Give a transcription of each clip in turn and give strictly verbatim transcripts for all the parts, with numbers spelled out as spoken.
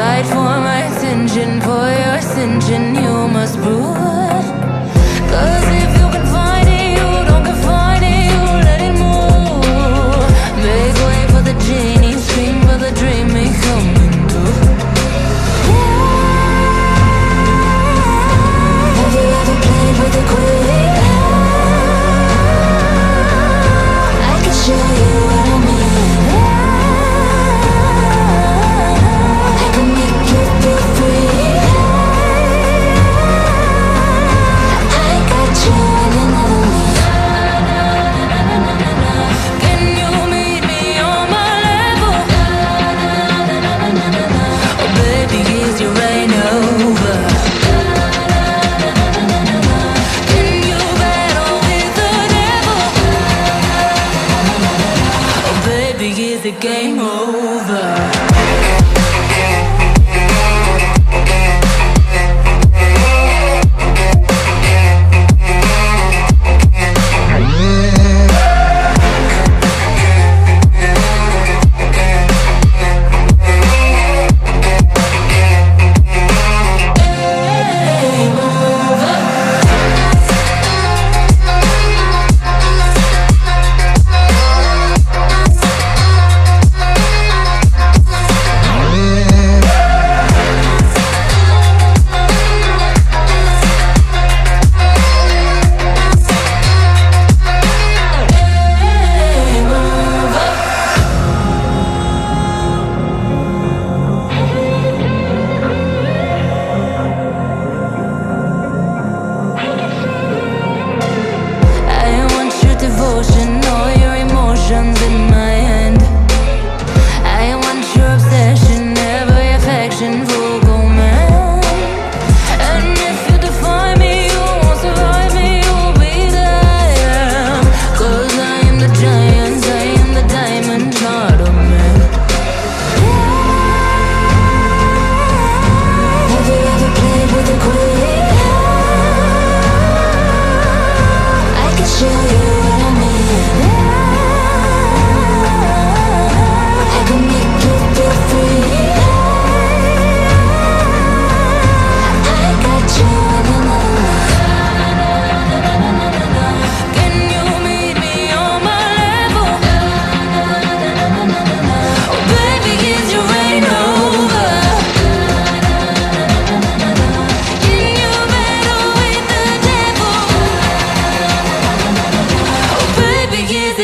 fight for my attention, for your ascension, you must rule. Cause if you can find it, you don't confine it, you let it move. Make way for the genie, scream for the dream, it coming through. Yeah. Have you ever played with a queen? I can show you what I mean. Game over.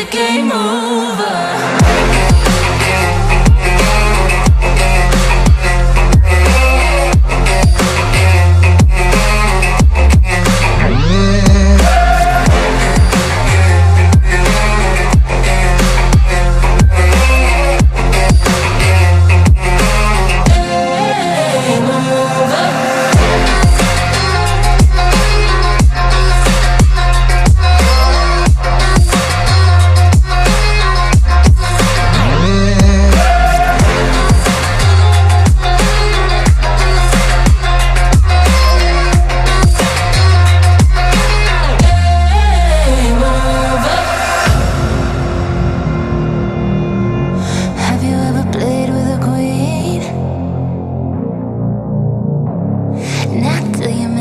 Game over. Not till you